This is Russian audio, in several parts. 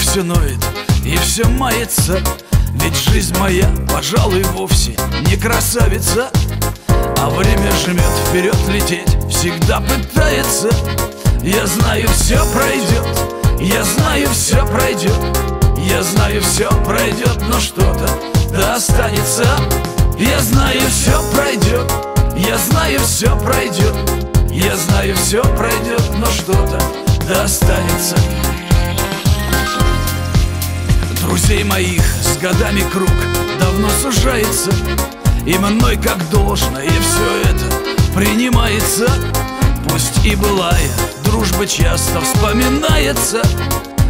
все ноет и все мается, ведь жизнь моя, пожалуй, вовсе не красавица. А время жмет вперед лететь, всегда пытается. Я знаю, все пройдет, я знаю, все пройдет, я знаю, все пройдет, но что-то да останется. Я знаю, все пройдет, я знаю, все пройдет, я знаю, все пройдет, но что-то да останется. Друзей моих с годами круг давно сужается, и мной как должно, и все это принимается. Пусть и былая дружба часто вспоминается.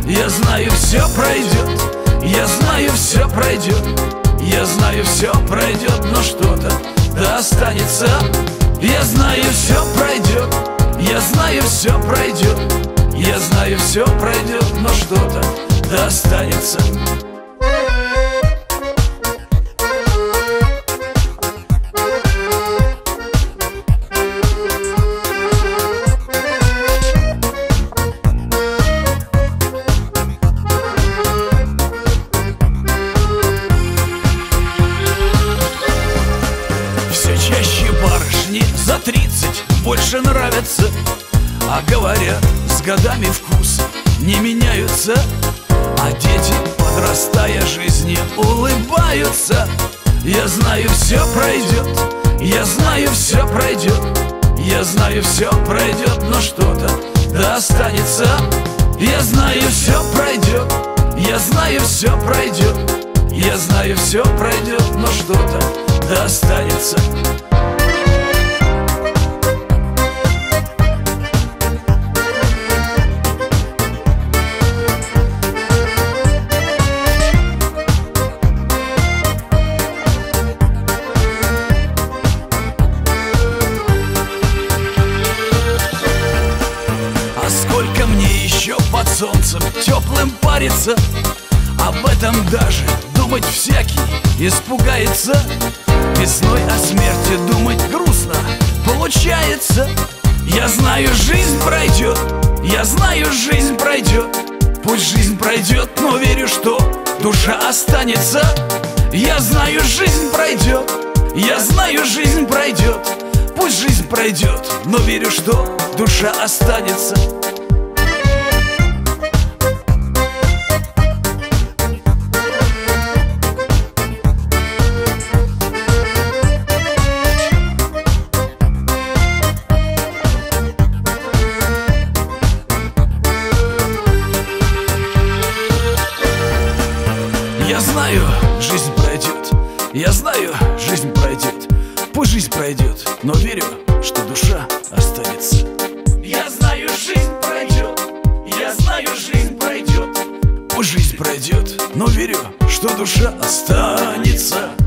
Я знаю, все пройдет, я знаю, все пройдет, я знаю, все пройдет, но что-то да останется. Я знаю, все пройдет, я знаю, все пройдет, я знаю, все пройдет, но что-то да останется. За 30 больше нравятся, а говорят, с годами вкусы не меняются. А дети, подрастая жизни, улыбаются. Я знаю, все пройдет, я знаю, все пройдет, я знаю, все пройдет, но что-то да останется. Я знаю, все пройдет, я знаю, все пройдет, я знаю, все пройдет, но что-то да останется. Сколько мне еще под солнцем теплым париться? Об этом даже думать всякий испугается. Весной о смерти думать грустно получается. Я знаю, жизнь пройдет, я знаю, жизнь пройдет. Пусть жизнь пройдет, но верю, что душа останется. Я знаю, жизнь пройдет, я знаю, жизнь пройдет. Пусть жизнь пройдет, но верю, что душа останется. Я знаю, жизнь пройдет, я знаю, жизнь пройдет. Пусть жизнь пройдет, но верю, что душа останется. Я знаю, жизнь пройдет, я знаю, жизнь пройдет. Пусть жизнь пройдет, но верю, что душа останется.